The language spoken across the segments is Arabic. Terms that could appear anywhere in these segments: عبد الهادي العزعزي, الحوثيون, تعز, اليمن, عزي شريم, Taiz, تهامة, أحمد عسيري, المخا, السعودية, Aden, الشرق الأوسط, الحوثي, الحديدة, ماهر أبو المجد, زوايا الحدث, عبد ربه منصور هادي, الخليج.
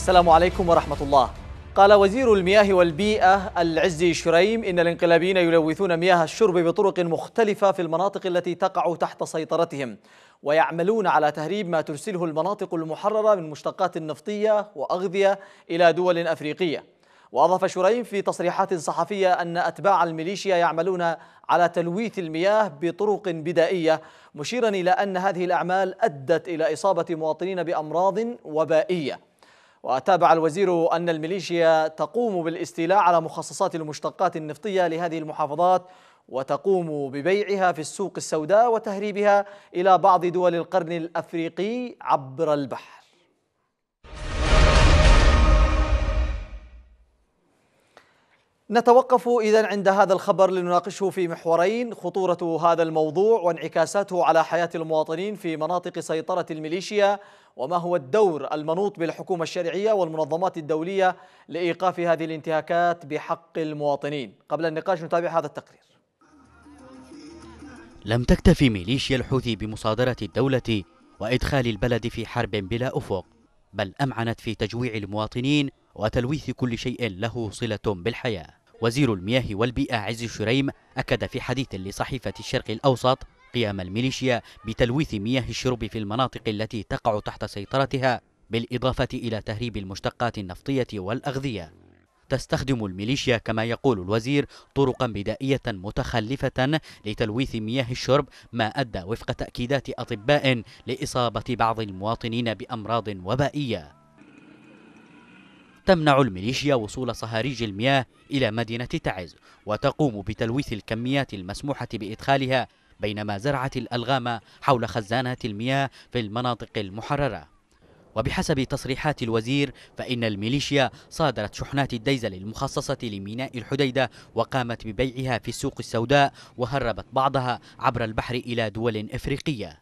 السلام عليكم ورحمة الله. قال وزير المياه والبيئة العزي شريم إن الانقلابيين يلوثون مياه الشرب بطرق مختلفة في المناطق التي تقع تحت سيطرتهم، ويعملون على تهريب ما ترسله المناطق المحررة من مشتقات نفطية وأغذية إلى دول أفريقية. وأضاف شريم في تصريحات صحفية أن أتباع الميليشيا يعملون على تلويث المياه بطرق بدائية، مشيرا إلى أن هذه الأعمال أدت إلى إصابة مواطنين بأمراض وبائية. وتابع الوزير أن الميليشيا تقوم بالاستيلاء على مخصصات المشتقات النفطية لهذه المحافظات، وتقوم ببيعها في السوق السوداء وتهريبها إلى بعض دول القرن الأفريقي عبر البحر. نتوقف إذن عند هذا الخبر لنناقشه في محورين: خطورة هذا الموضوع وانعكاساته على حياة المواطنين في مناطق سيطرة الميليشيا، وما هو الدور المنوط بالحكومة الشرعية والمنظمات الدولية لإيقاف هذه الانتهاكات بحق المواطنين. قبل النقاش نتابع هذا التقرير. لم تكتفي ميليشيا الحوثي بمصادرة الدولة وإدخال البلد في حرب بلا أفق، بل أمعنت في تجويع المواطنين وتلويث كل شيء له صلة بالحياة. وزير المياه والبيئة عزي شريم أكد في حديث لصحيفة الشرق الأوسط قيام الميليشيا بتلويث مياه الشرب في المناطق التي تقع تحت سيطرتها، بالإضافة إلى تهريب المشتقات النفطية والأغذية. تستخدم الميليشيا كما يقول الوزير طرقا بدائية متخلفة لتلويث مياه الشرب، ما أدى وفق تأكيدات أطباء لإصابة بعض المواطنين بأمراض وبائية. تمنع الميليشيا وصول صهاريج المياه إلى مدينة تعز، وتقوم بتلويث الكميات المسموحة بإدخالها، بينما زرعت الألغام حول خزانات المياه في المناطق المحررة. وبحسب تصريحات الوزير فإن الميليشيا صادرت شحنات الديزل المخصصة لميناء الحديدة، وقامت ببيعها في السوق السوداء، وهربت بعضها عبر البحر إلى دول إفريقية.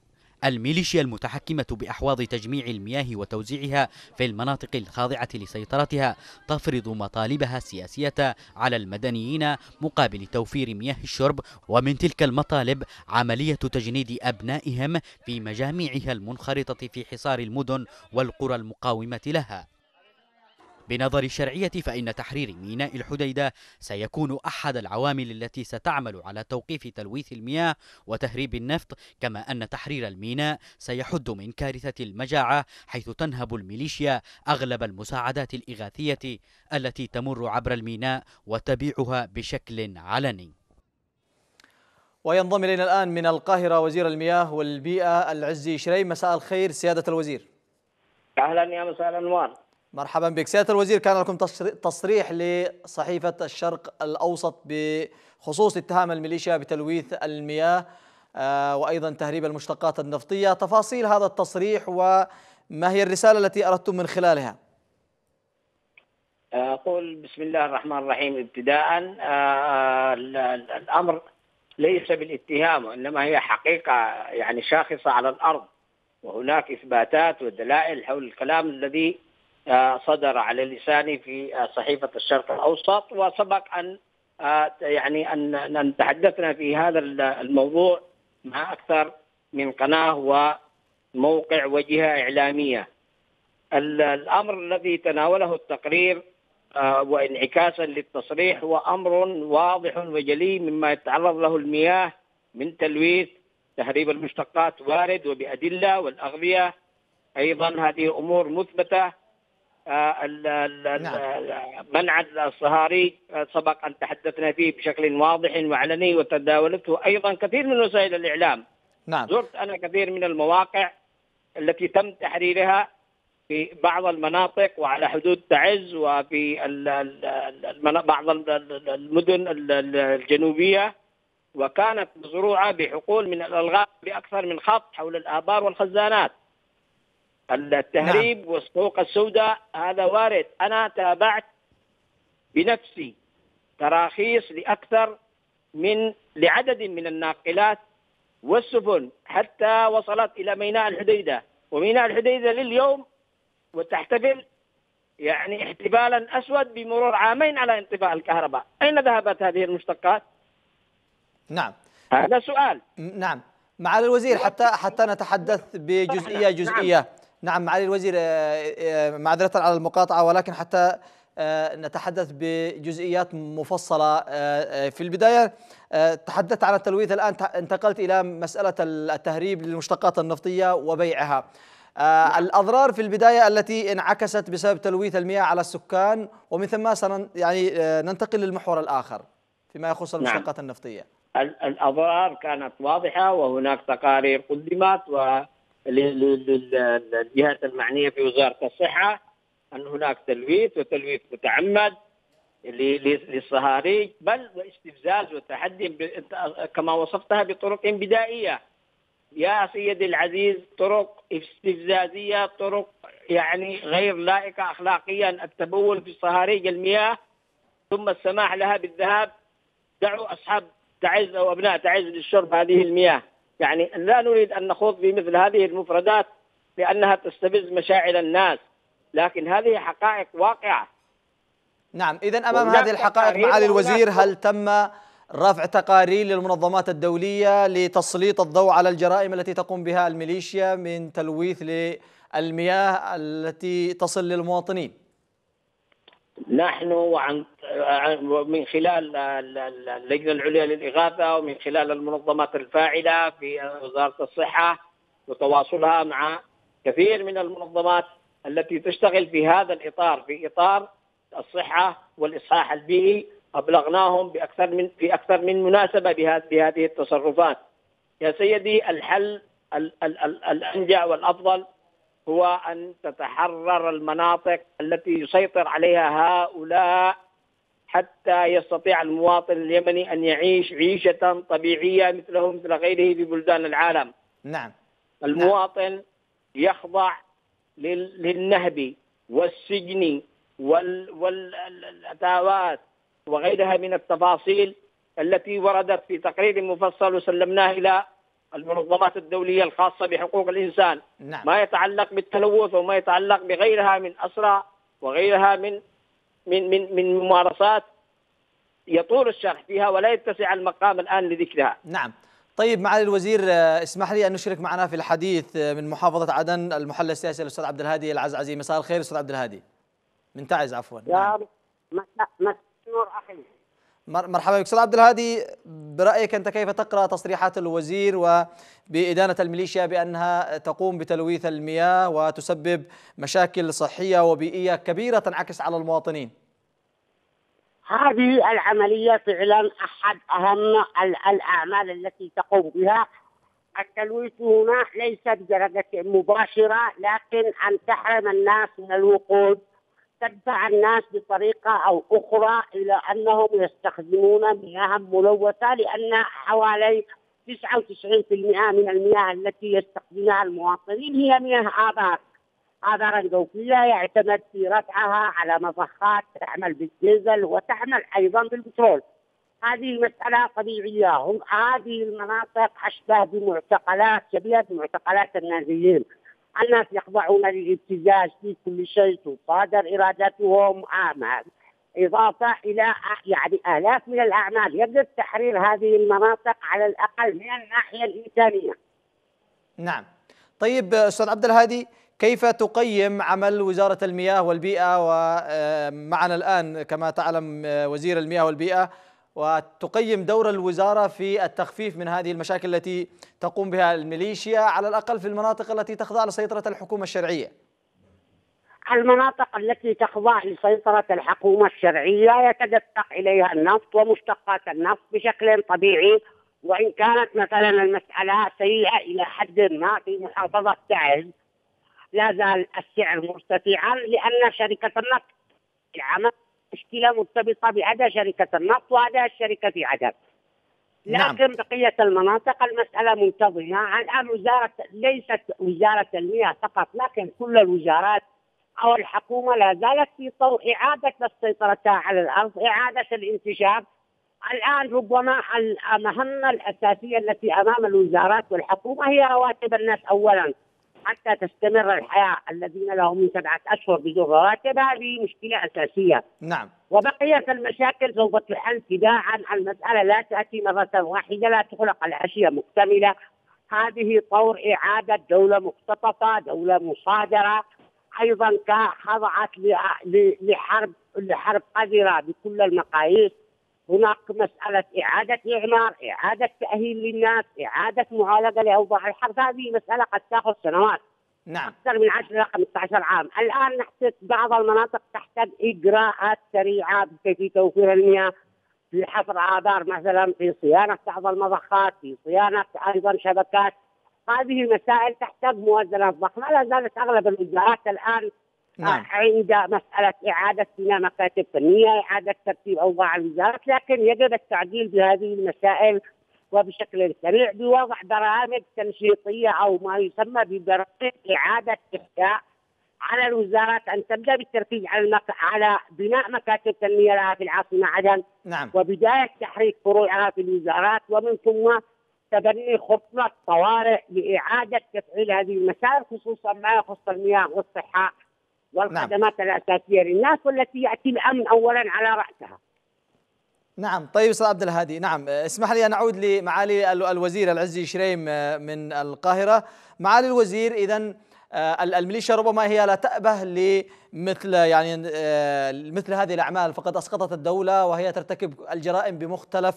الميليشيا المتحكمة بأحواض تجميع المياه وتوزيعها في المناطق الخاضعة لسيطرتها تفرض مطالبها السياسية على المدنيين مقابل توفير مياه الشرب، ومن تلك المطالب عملية تجنيد أبنائهم في مجاميعها المنخرطة في حصار المدن والقرى المقاومة لها. بنظر الشرعية فإن تحرير ميناء الحديدة سيكون أحد العوامل التي ستعمل على توقيف تلويث المياه وتهريب النفط، كما أن تحرير الميناء سيحد من كارثة المجاعة، حيث تنهب الميليشيا أغلب المساعدات الإغاثية التي تمر عبر الميناء وتبيعها بشكل علني. وينضم إلينا الآن من القاهرة وزير المياه والبيئة العزي شريم. مساء الخير سيادة الوزير. أهلا يا مساء الأنوار. مرحبا بك سيادة الوزير. كان لكم تصريح لصحيفة الشرق الأوسط بخصوص اتهام الميليشيا بتلويث المياه وأيضا تهريب المشتقات النفطية. تفاصيل هذا التصريح وما هي الرسالة التي أردتم من خلالها؟ أقول بسم الله الرحمن الرحيم. ابتداء الأمر ليس بالاتهام، وإنما هي حقيقة يعني شاخصة على الأرض، وهناك إثباتات ودلائل حول الكلام الذي صدر على لساني في صحيفة الشرق الأوسط. وسبق أن أن تحدثنا في هذا الموضوع مع أكثر من قناة وموقع وجهة إعلامية. الأمر الذي تناوله التقرير وانعكاسا للتصريح هو أمر واضح وجلي مما يتعرض له المياه من تلويث، تهريب المشتقات وارد وبأدلة، والأغذية أيضا هذه أمور مثبتة. منع الصهاريج سبق أن تحدثنا فيه بشكل واضح وعلني، وتداولته أيضا كثير من وسائل الإعلام. نعم. زرت أنا كثير من المواقع التي تم تحريرها في بعض المناطق وعلى حدود تعز، وفي بعض المدن الجنوبية، وكانت مزروعة بحقول من الألغام بأكثر من خط حول الآبار والخزانات. التهريب والسوق السوداء هذا وارد. أنا تابعت بنفسي تراخيص لأكثر من لعدد من الناقلات والسفن حتى وصلت إلى ميناء الحديدة، وميناء الحديدة لليوم وتحتفل يعني احتفالا أسود بمرور عامين على انطفاء الكهرباء. أين ذهبت هذه المشتقات؟ نعم، هذا سؤال. نعم معالي الوزير، حتى نتحدث بجزئية جزئية. نعم معالي الوزير، معذرة على المقاطعة، ولكن حتى نتحدث بجزئيات مفصلة. في البداية تحدثت عن التلويث، الآن انتقلت إلى مسألة التهريب للمشتقات النفطية وبيعها. الأضرار في البداية التي انعكست بسبب تلويث المياه على السكان، ومن ثم يعني ننتقل للمحور الآخر فيما يخص المشتقات النفطية. الأضرار كانت واضحة، وهناك تقارير قدمت للجهات المعنية في وزارة الصحة أن هناك تلويث، وتلويث متعمد للصهاريج، بل واستفزاز وتحدي كما وصفتها بطرق بدائية. يا سيدي العزيز، طرق استفزازية، طرق يعني غير لائقة أخلاقيا. التبول في صهاريج المياه ثم السماح لها بالذهاب، دعوا أصحاب تعز أو أبناء تعز للشرب هذه المياه. يعني لا نريد أن نخوض في مثل هذه المفردات لأنها تستفز مشاعر الناس، لكن هذه حقائق واقعة. نعم، إذن أمام هذه الحقائق معالي الوزير، هل تم رفع تقارير للمنظمات الدولية لتسليط الضوء على الجرائم التي تقوم بها الميليشيا من تلويث للمياه التي تصل للمواطنين؟ نحن من خلال اللجنة العليا للإغاثة ومن خلال المنظمات الفاعلة في وزارة الصحة وتواصلها مع كثير من المنظمات التي تشتغل في هذا الإطار، في إطار الصحة والإصحاح البيئي، أبلغناهم في أكثر من مناسبة بهذه التصرفات. يا سيدي، الحل الأنجع والأفضل هو أن تتحرر المناطق التي يسيطر عليها هؤلاء، حتى يستطيع المواطن اليمني أن يعيش عيشة طبيعية مثله مثل غيره في بلدان العالم. نعم، المواطن يخضع للنهب والسجن والأتاوات وغيرها من التفاصيل التي وردت في تقرير مفصل وسلمناه إلى المنظمات الدولية الخاصة بحقوق الإنسان. نعم، ما يتعلق بالتلوث وما يتعلق بغيرها من أسرى وغيرها من ممارسات يطول الشرح فيها ولا يتسع المقام الآن لذكرها. نعم، طيب معالي الوزير، اسمح لي أن نشرك معنا في الحديث من محافظة عدن المحلل السياسي الأستاذ عبد الهادي العزعزي. مساء الخير أستاذ عبد الهادي، من تايز عفوا. نعم، مساء النور أخي. مرحبا بك أستاذ عبد الهادي، برأيك أنت كيف تقرأ تصريحات الوزير وبإدانة الميليشيا بأنها تقوم بتلويث المياه وتسبب مشاكل صحية وبيئية كبيرة تنعكس على المواطنين؟ هذه العملية فعلا أحد أهم الأعمال التي تقوم بها. التلويث هنا ليس بدرجة مباشرة، لكن أن تحرم الناس من الوقود، تدفع الناس بطريقة أو أخرى إلى أنهم يستخدمون مياه ملوثة، لأن حوالي 99% من المياه التي يستخدمها المواطنين هي مياه آبار جوفية يعتمد في رفعها على مضخات تعمل بالديزل وتعمل أيضا بالبترول. هذه مسألة طبيعية. هذه المناطق أشبه بمعتقلات، شبيهة بمعتقلات النازيين. الناس يخضعون للابتزاز في كل شيء تصادر إرادتهم، إضافة إلى يعني آلاف من الأعمال. يجب تحرير هذه المناطق على الأقل من الناحية الإنسانية. نعم، طيب أستاذ عبد الهادي، كيف تقيم عمل وزارة المياه والبيئة، ومعنا الآن كما تعلم وزير المياه والبيئة، وتقيم دور الوزارة في التخفيف من هذه المشاكل التي تقوم بها الميليشيا على الأقل في المناطق التي تخضع لسيطرة الحكومة الشرعية؟ المناطق التي تخضع لسيطرة الحكومة الشرعية يتدفق إليها النفط ومشتقات النفط بشكل طبيعي، وإن كانت مثلا المسألة سيئة إلى حد ما في محافظة تايز، لا زال السعر مرتفعا لأن شركة النفط العمل مشكلة مرتبطة بأداء شركة النفط وأداء الشركة في عدن. نعم، لكن بقية المناطق المسألة منتظمة. الآن ليست وزارة المياه فقط، لكن كل الوزارات أو الحكومة لا زالت في طور إعادة السيطرة على الأرض، إعادة الانتشار. الآن ربما المهمة الأساسية التي أمام الوزارات والحكومة هي رواتب الناس أولا، حتى تستمر الحياة. الذين لهم من 7 أشهر بدون رواتب هذه مشكلة أساسية. نعم، وبقية المشاكل سوف تحل تباعا. المسألة لا تأتي مرة واحدة، لا تخلق العشية مكتملة، هذه طور إعادة دولة مختطفة، دولة مصادرة، أيضا خضعت لحرب قذرة بكل المقاييس. هناك مسألة إعادة إعمار، إعادة تأهيل للناس، إعادة معالجة لأوضاع الحرب، هذه مسألة قد تأخذ سنوات، نعم، أكثر من 10 إلى 15 عام. الآن نحتاج بعض المناطق تحتاج إجراءات سريعة بكيفية توفير المياه، في حفر آبار مثلا، في صيانة بعض المضخات، في صيانة أيضا شبكات. هذه المسائل تحتاج موازنة ضخمة، لا زالت أغلب الإجراءات الآن عند مسألة إعادة بناء مكاتب فنية، إعادة ترتيب أوضاع الوزارات، لكن يجب التعديل بهذه المسائل وبشكل سريع بوضع برامج تنشيطية أو ما يسمى ببرامج إعادة إحياء. على الوزارات أن تبدأ بالتركيز على بناء مكاتب تنمية لها في العاصمة عدن، نعم، وبداية تحريك فروعها في الوزارات، ومن ثم تبني خطة طوارئ لإعادة تفعيل هذه المسائل، خصوصا ما يخص المياه والصحة والخدمات الأساسية للناس، والتي يأتي الأمن أولا على رأسها. نعم، طيب أستاذ عبد الهادي، نعم، اسمح لي أن أعود لمعالي الوزير العزي شريم من القاهرة. معالي الوزير، إذن الميليشيا ربما هي لا تأبه مثل هذه الأعمال، فقد أسقطت الدولة وهي ترتكب الجرائم بمختلف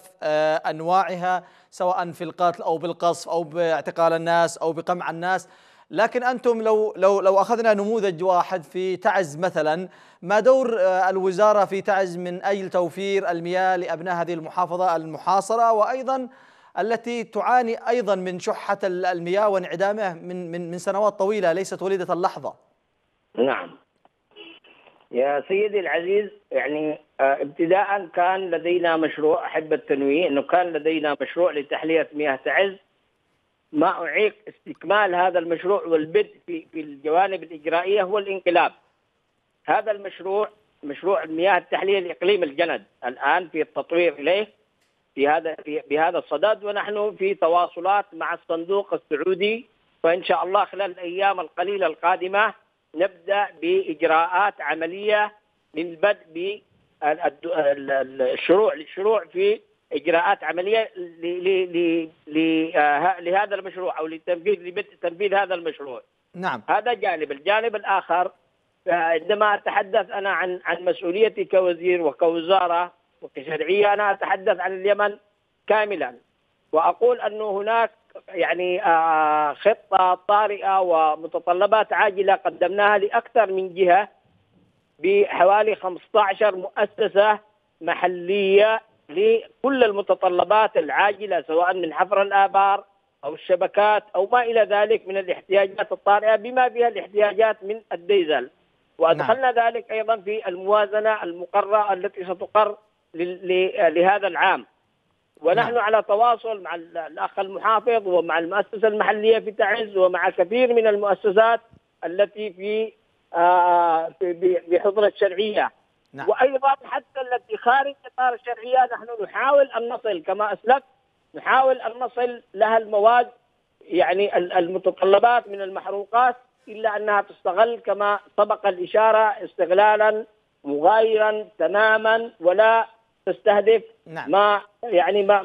أنواعها، سواء في القتل أو بالقصف أو باعتقال الناس أو بقمع الناس. لكن أنتم لو أخذنا نموذج واحد في تعز مثلا، ما دور الوزارة في تعز من أجل توفير المياه لأبناء هذه المحافظة المحاصرة، وأيضا التي تعاني أيضا من شحة المياه وانعدامه من سنوات طويلة ليست وليدة اللحظة؟ نعم يا سيدي العزيز، يعني ابتداء كان لدينا مشروع، أحب التنويه أنه كان لدينا مشروع لتحلية مياه تعز، ما أعيق استكمال هذا المشروع والبدء في الجوانب الإجرائية والانقلاب. هذا المشروع، مشروع المياه التحلية لإقليم الجند، الآن في التطوير إليه بهذا الصدد، ونحن في تواصلات مع الصندوق السعودي، فإن شاء الله خلال الأيام القليلة القادمة نبدأ بإجراءات عملية للبدء بالشروع في إجراءات عملية لهذا المشروع أو لبدء تنفيذ هذا المشروع. نعم، هذا جانب. الجانب الآخر، عندما أتحدث أنا عن مسؤوليتي كوزير وكوزارة وكشرعية، أنا أتحدث عن اليمن كاملا، وأقول أنه هناك يعني خطة طارئة ومتطلبات عاجلة قدمناها لأكثر من جهة بحوالي 15 مؤسسة محلية لكل المتطلبات العاجلة، سواء من حفر الآبار أو الشبكات أو ما إلى ذلك من الاحتياجات الطارئة، بما فيها الاحتياجات من الديزل. وأدخلنا ذلك أيضا في الموازنة المقررة التي ستقر لهذا العام. ونحن على تواصل مع الأخ المحافظ ومع المؤسسة المحلية في تعز ومع كثير من المؤسسات التي في بحضرة الشرعية، وأيضا حتى التي خارج إطار الشرعية. نحن نحاول أن نصل كما أسلفت، نحاول أن نصل لها المواد، يعني المتطلبات من المحروقات، إلا أنها تستغل كما سبق الإشارة استغلالا مغايرا تماما، ولا تستهدف ما عملنا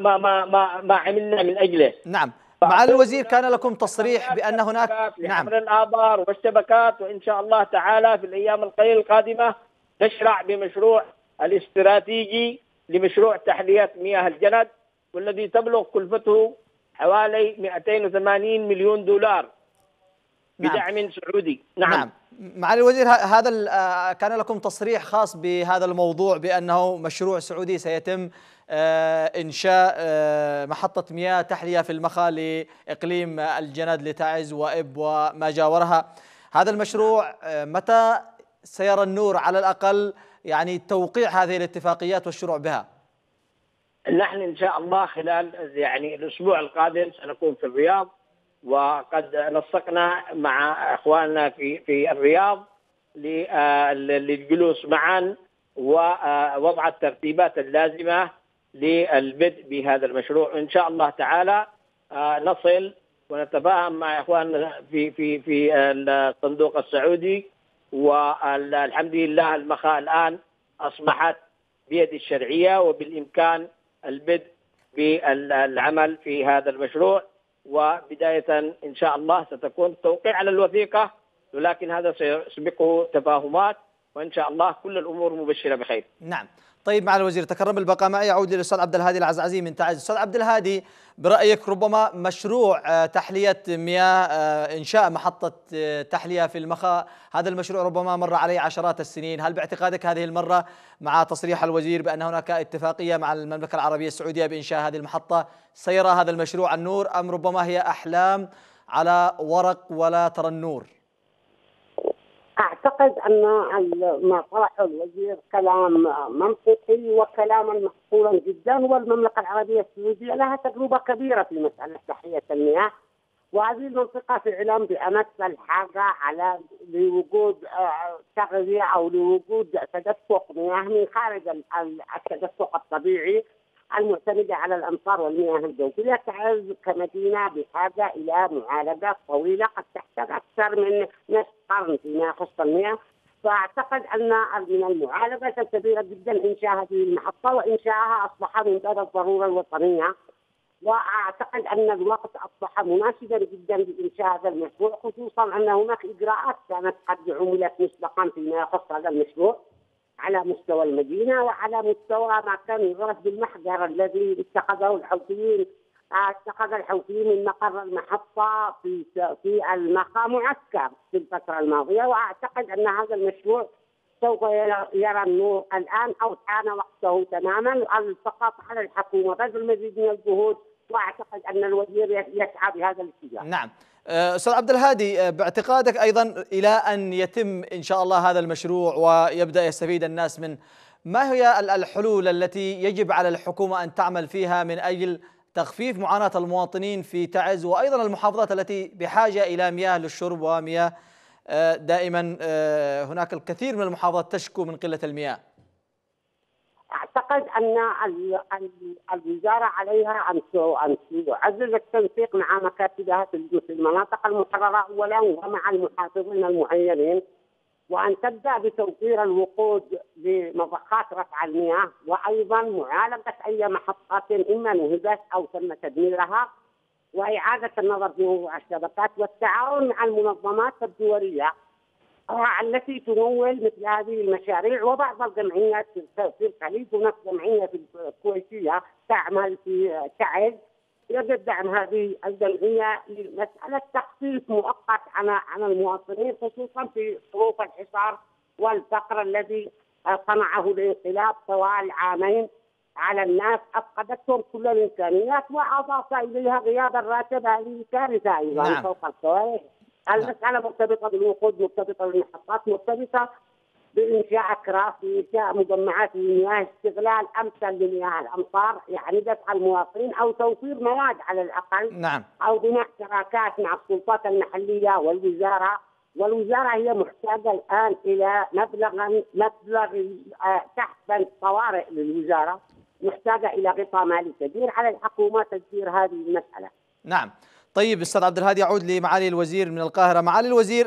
من أجله. نعم، مع الوزير كان لكم تصريح بأن هناك لحفر الآبار والشبكات، وإن شاء الله تعالى في الأيام القليلة القادمة نشرع بمشروع الاستراتيجي لمشروع تحلية مياه الجند، والذي تبلغ كلفته حوالي 280 مليون دولار بدعم سعودي. نعم، معالي الوزير، هذا كان لكم تصريح خاص بهذا الموضوع بأنه مشروع سعودي سيتم إنشاء محطة مياه تحلية في المخا لإقليم الجند لتعز وإب وما جاورها. هذا المشروع متى سيرى النور على الأقل، يعني توقيع هذه الاتفاقيات والشروع بها؟ نحن إن شاء الله خلال يعني الأسبوع القادم سنكون في الرياض، وقد نسقنا مع إخواننا في الرياض للجلوس معا ووضع الترتيبات اللازمة للبدء بهذا المشروع. إن شاء الله تعالى نصل ونتفاهم مع إخواننا في الصندوق السعودي. والحمد لله المخاء الآن أصبحت بيد الشرعية، وبالإمكان البدء بالعمل في هذا المشروع. وبداية إن شاء الله ستكون التوقيع على الوثيقة، ولكن هذا سيسبقه تفاهمات، وإن شاء الله كل الأمور مبشرة بخير. نعم. طيب مع الوزير تكرم البقاء معي. أعود للأستاذ عبد الهادي العزعزي من تعز. أستاذ عبد الهادي، برأيك ربما مشروع تحلية مياه، إنشاء محطة تحلية في المخا، هذا المشروع ربما مر عليه عشرات السنين، هل باعتقادك هذه المرة مع تصريح الوزير بأن هناك اتفاقية مع المملكة العربية السعودية بإنشاء هذه المحطة سيرى هذا المشروع النور، أم ربما هي أحلام على ورق ولا ترى النور؟ أعتقد أن ما طرحه الوزير كلام منطقي وكلاما محصولا جدا، والمملكة العربية السعودية لها تجربة كبيرة في مسألة تحلية المياه، وهذه المنطقة فعلا بأمس الحاجة على لوجود تغذية أو لوجود تدفق مياه من خارج التدفق الطبيعي المعتمدة على الأمطار والمياه الجوفية. تعز كمدينة بحاجة إلى معالجة طويلة قد تحتاج أكثر من نصف قرن فيما يخص المياه، فأعتقد أن من المعالجة الكبيرة جدا إنشاء هذه المحطة، وإنشاءها أصبح من باب الضرورة الوطنية، وأعتقد أن الوقت أصبح مناسبا جدا لإنشاء هذا المشروع، خصوصا أن هناك إجراءات كانت قد عملت مسبقا فيما يخص هذا المشروع على مستوى المدينة وعلى مستوى ما كان يعرف بالمحجر الذي اتخذه الحوثيين، من مقر المحطة في المخا معسكر في الفترة الماضية، وأعتقد أن هذا المشروع سوف يرى النور الآن أو حان وقته تماما، فقط على الحكومة بذل المزيد من الجهود، وأعتقد أن الوزير يسعى بهذا الاتجاه. نعم. أستاذ عبد الهادي، باعتقادك أيضا إلى أن يتم إن شاء الله هذا المشروع ويبدأ يستفيد الناس منه، ما هي الحلول التي يجب على الحكومة أن تعمل فيها من أجل تخفيف معاناة المواطنين في تعز وأيضا المحافظات التي بحاجة إلى مياه للشرب ومياه دائما؟ هناك الكثير من المحافظات تشكو من قلة المياه. أعتقد أن الوزارة عليها أن تعزز التنسيق مع مكاتبها في المناطق المحررة أولا ومع المحافظين المعينين، وأن تبدأ بتوفير الوقود لمضخات رفع المياه، وأيضا معالجة أي محطات إما نهبت أو تم تدميرها، وإعادة النظر في موضوع الشبكات، والتعاون مع المنظمات الدولية التي تمول مثل هذه المشاريع. وبعض الجمعيات في الخليج، هناك جمعية في الكويتية تعمل في تعز، يجب دعم هذه الجمعية لمسألة تخفيف مؤقت عن المواطنين، خصوصا في ظروف الحصار والفقر الذي صنعه الانقلاب طوال عامين على الناس، أفقدتهم كل الإمكانيات، وأضاف إليها غياب الراتب، هذه كارثة أيضا. نعم. فوق الكوارث. المسألة مرتبطة بالوقود، مرتبطة بالمحطات، مرتبطة بإنشاء أكراس، إنشاء مجمعات للمياه، استغلال أمثل لمياه الأمطار، يعني دفع المواطنين أو توفير مواد على الأقل. نعم. أو بناء شراكات مع السلطات المحلية والوزارة، والوزارة هي محتاجة الآن إلى مبلغ تحت بند طوارئ للوزارة، محتاجة إلى غطاء مالي كبير، على الحكومة تدبير هذه المسألة. نعم. طيب أستاذ عبد الهادي، أعود لمعالي الوزير من القاهرة. معالي الوزير،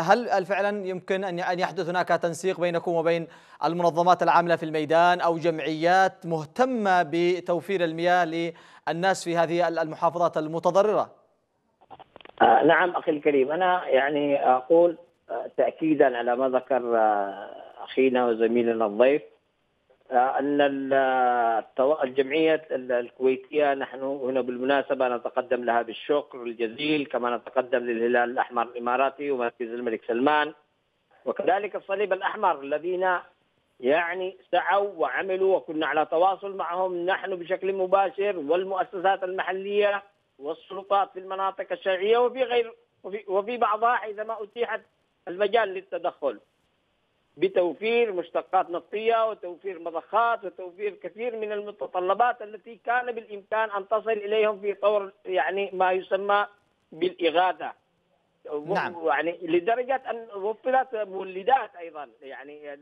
هل فعلا يمكن أن يحدث هناك تنسيق بينكم وبين المنظمات العاملة في الميدان أو جمعيات مهتمة بتوفير المياه للناس في هذه المحافظات المتضررة؟ نعم أخي الكريم، أنا يعني أقول تأكيدا على ما ذكر أخينا وزميلنا الضيف أن الجمعية الكويتية، نحن هنا بالمناسبة نتقدم لها بالشكر الجزيل، كما نتقدم للهلال الأحمر الإماراتي ومركز الملك سلمان، وكذلك الصليب الأحمر الذين يعني سعوا وعملوا، وكنا على تواصل معهم نحن بشكل مباشر، والمؤسسات المحلية والسلطات في المناطق الشرعية وفي بعضها حيثما أتيحت المجال للتدخل، بتوفير مشتقات نفطية وتوفير مضخات وتوفير كثير من المتطلبات التي كان بالإمكان أن تصل إليهم في طور يعني ما يسمى بالإغاثة. نعم. يعني لدرجة أن وفرت مولدات أيضا يعني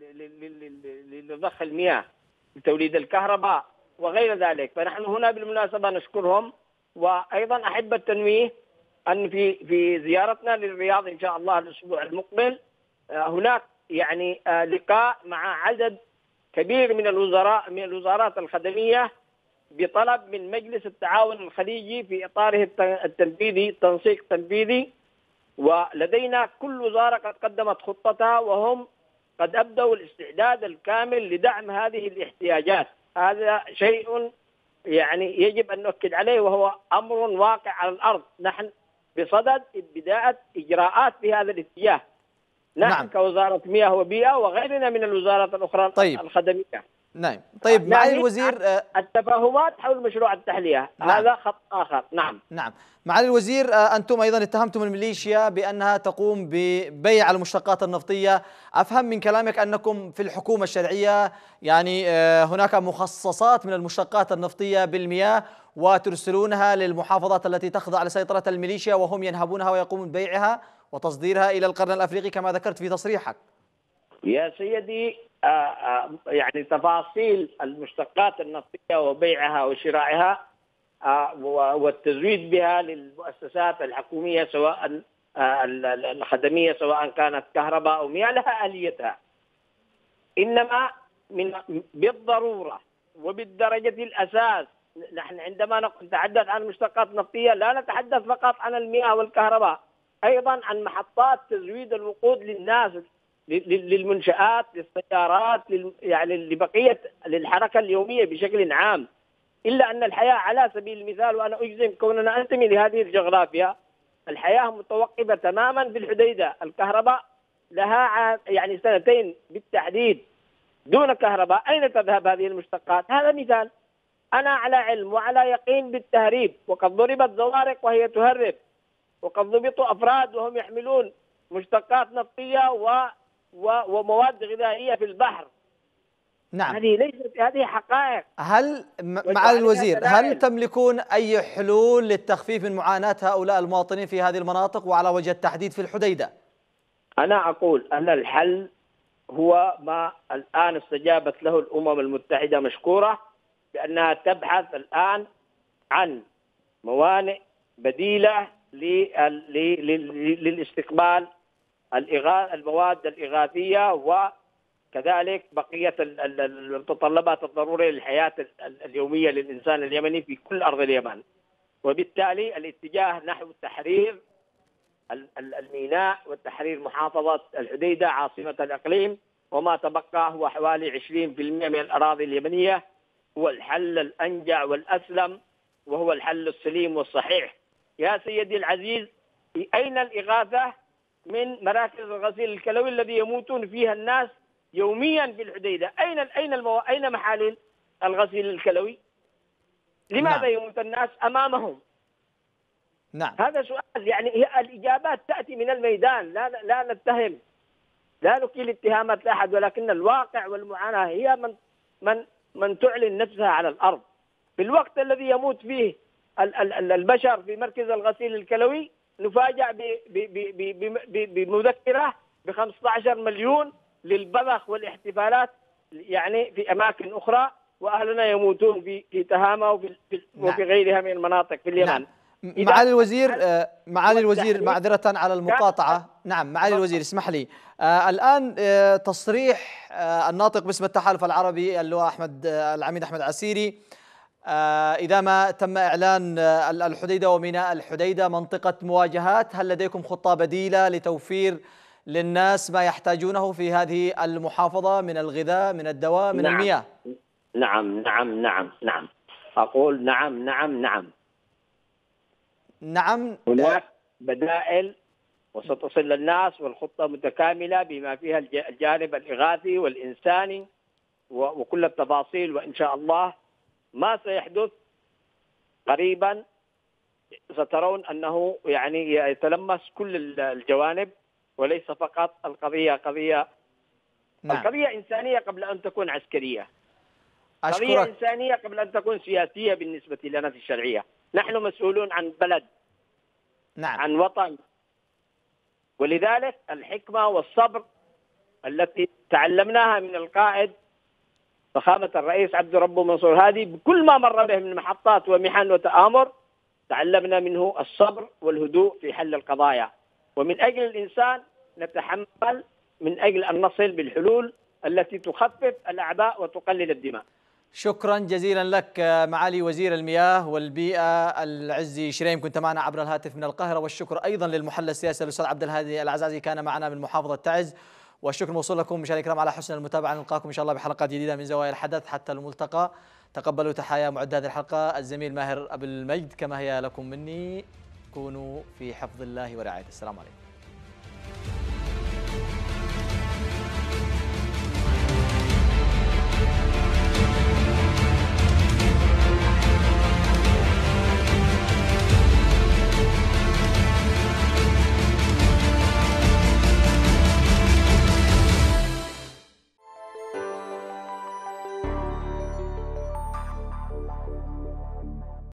لضخ المياه لتوليد الكهرباء وغير ذلك، فنحن هنا بالمناسبة نشكرهم. وأيضا أحب التنويه أن في زيارتنا للرياض إن شاء الله الأسبوع المقبل هناك يعني لقاء مع عدد كبير من الوزارات الخدمية بطلب من مجلس التعاون الخليجي في إطاره التنفيذي تنسيق تنفيذي، ولدينا كل وزارة قد قدمت خطتها وهم قد أبدوا الاستعداد الكامل لدعم هذه الاحتياجات. هذا شيء يعني يجب أن نؤكد عليه وهو أمر واقع على الأرض، نحن بصدد بداية إجراءات في هذا الاتجاه، نحن نعم. كوزارة مياه وبيئة وغيرنا من الوزارات الأخرى طيب. الخدمية نعم. طيب معالي الوزير التفاهمات حول مشروع التحلية نعم. هذا خط آخر نعم نعم. معالي الوزير أنتم أيضا اتهمتم الميليشيا بأنها تقوم ببيع المشتقات النفطية، أفهم من كلامك أنكم في الحكومة الشرعية يعني هناك مخصصات من المشتقات النفطية بالمياه وترسلونها للمحافظات التي تخضع لسيطرة الميليشيا وهم ينهبونها ويقومون ببيعها وتصديرها إلى القرن الأفريقي كما ذكرت في تصريحك. يا سيدي يعني تفاصيل المشتقات النفطية وبيعها وشرائها والتزويد بها للمؤسسات الحكومية سواء الخدمية سواء كانت كهرباء أو مياه لها آليتها، إنما من بالضرورة وبالدرجة الأساس نحن عندما نتحدث عن مشتقات نفطية لا نتحدث فقط عن المياه والكهرباء، أيضا عن محطات تزويد الوقود للناس للمنشآت للسيارات يعني لبقية للحركة اليومية بشكل عام. إلا أن الحياة على سبيل المثال وأنا أجزم كوننا أنتمي لهذه الجغرافيا الحياة متوقفة تماما في الحديدة، الكهرباء لها يعني سنتين بالتحديد دون كهرباء، أين تذهب هذه المشتقات؟ هذا مثال. أنا على علم وعلى يقين بالتهريب، وقد ضربت زوارق وهي تهرب، وقد ضبط أفراد وهم يحملون مشتقات نفطية ومواد غذائية في البحر. نعم. هذه ليست هذه حقائق. هل مع الوزير هل تملكون أي حلول للتخفيف من معاناة هؤلاء المواطنين في هذه المناطق وعلى وجه التحديد في الحديدة؟ أنا أقول أن الحل هو ما الآن استجابت له الأمم المتحدة مشكورة بأنها تبحث الآن عن موانئ بديلة للاستقبال المواد الإغاثية وكذلك بقية المتطلبات الضرورية للحياة اليومية للإنسان اليمني في كل أرض اليمن، وبالتالي الاتجاه نحو تحرير الميناء وتحرير محافظة الحديدة عاصمة الإقليم وما تبقى هو حوالي 20% من الأراضي اليمنية هو الحل الأنجع والأسلم وهو الحل السليم والصحيح. يا سيدي العزيز أين الإغاثة من مراكز الغسيل الكلوي الذي يموتون فيها الناس يوميا في الحديدة؟ أين محاليل الغسيل الكلوي؟ لماذا نعم. يموت الناس أمامهم؟ نعم. هذا سؤال يعني الإجابات تأتي من الميدان، لا نتهم لا نكيل اتهامات لأحد، ولكن الواقع والمعاناة هي من تعلن نفسها على الأرض. في الوقت الذي يموت فيه البشر في مركز الغسيل الكلوي نفاجأ بمذكرة ب 15 مليون للبذخ والاحتفالات يعني في أماكن أخرى، وأهلنا يموتون في تهامة وفي غيرها من المناطق في اليمن. نعم. معالي الوزير معذرة على المقاطعة. نعم معالي الوزير اسمح لي الآن تصريح الناطق باسم التحالف العربي اللي هو العميد أحمد عسيري إذا ما تم إعلان الحديدة وميناء الحديدة منطقة مواجهات، هل لديكم خطة بديلة لتوفير للناس ما يحتاجونه في هذه المحافظة من الغذاء من الدواء من المياه؟ نعم نعم نعم نعم أقول نعم نعم نعم نعم. هناك بدائل وستصل للناس والخطة متكاملة بما فيها الجانب الإغاثي والإنساني وكل التفاصيل، وإن شاء الله ما سيحدث قريبا سترون أنه يعني يتلمس كل الجوانب وليس فقط القضية قضية نعم. القضية إنسانية قبل أن تكون عسكرية. أشكرك. قضية إنسانية قبل أن تكون سياسية بالنسبة لنا في الشرعية، نحن مسؤولون عن بلد نعم. عن وطن، ولذلك الحكمة والصبر التي تعلمناها من القائد فخامة الرئيس عبد ربه منصور هادي بكل ما مر به من محطات ومحن وتآمر تعلمنا منه الصبر والهدوء في حل القضايا، ومن أجل الإنسان نتحمل من أجل أن نصل بالحلول التي تخفف الأعباء وتقلل الدماء. شكرا جزيلا لك معالي وزير المياه والبيئة العزي شريم، كنت معنا عبر الهاتف من القاهرة. والشكر أيضا للمحلل السياسي الأستاذ عبد الهادي العزعزي كان معنا من محافظة تعز. والشكر موصول لكم مشاهدينا الكرام على حسن المتابعة، نلقاكم إن شاء الله بحلقة جديدة من زوايا الحدث. حتى الملتقى، تقبلوا تحايا معد هذه الحلقة الزميل ماهر أبو المجد، كما هي لكم مني كونوا في حفظ الله ورعايته. السلام عليكم.